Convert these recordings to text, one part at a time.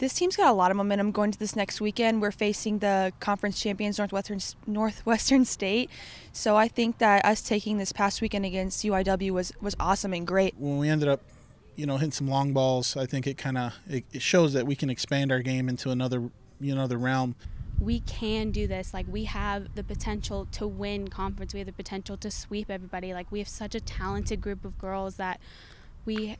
This team's got a lot of momentum going to this next weekend. We're facing the conference champions, Northwestern State. So I think that us taking this past weekend against UIW was awesome and great. When we ended up, you know, hitting some long balls, I think it shows that we can expand our game into another realm. We can do this. Like, we have the potential to win conference. We have the potential to sweep everybody. Like, we have such a talented group of girls that we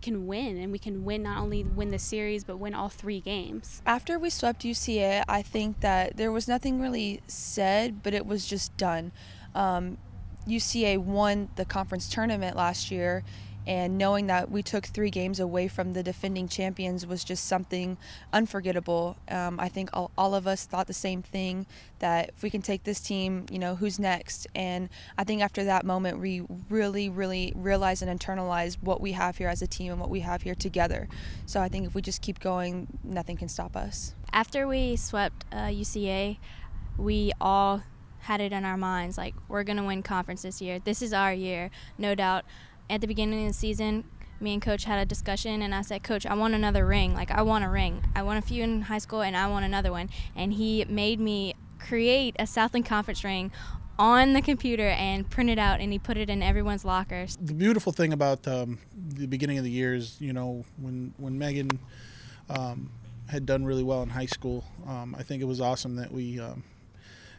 can win, and we can win, not only win the series, but win all three games. After we swept UCA, I think that there was nothing really said, but it was just done. UCA won the conference tournament last year, and knowing that we took three games away from the defending champions was just something unforgettable. I think all of us thought the same thing, that if we can take this team, you know, who's next? And I think after that moment, we really, really realized and internalized what we have here as a team and what we have here together. So I think if we just keep going, nothing can stop us. After we swept UCA, we all had it in our minds, like, we're gonna win conference this year. This is our year, no doubt. At the beginning of the season, me and Coach had a discussion, and I said, Coach, I want another ring. Like, I want a ring. I won a few in high school, and I want another one. And he made me create a Southland Conference ring on the computer and print it out, and he put it in everyone's lockers. The beautiful thing about the beginning of the year is, you know, when Megan had done really well in high school, I think it was awesome that we,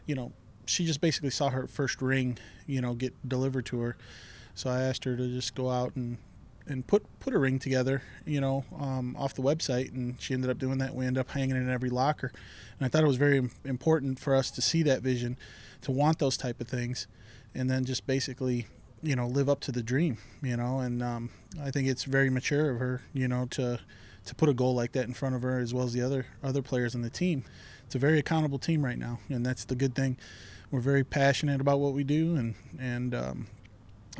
you know, she just basically saw her first ring, you know, get delivered to her. So I asked her to just go out and put a ring together, you know, off the website, and she ended up doing that. We ended up hanging it in every locker, and I thought it was very important for us to see that vision, to want those type of things, and then just basically, you know, live up to the dream, you know. And I think it's very mature of her, you know, to put a goal like that in front of her, as well as the other players on the team. It's a very accountable team right now, and that's the good thing. We're very passionate about what we do, and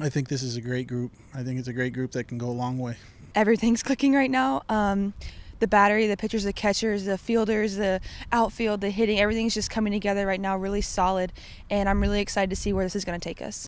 I think this is a great group. I think it's a great group that can go a long way. Everything's clicking right now. The battery, the pitchers, the catchers, the fielders, the outfield, the hitting, everything's just coming together right now really solid, and I'm really excited to see where this is going to take us.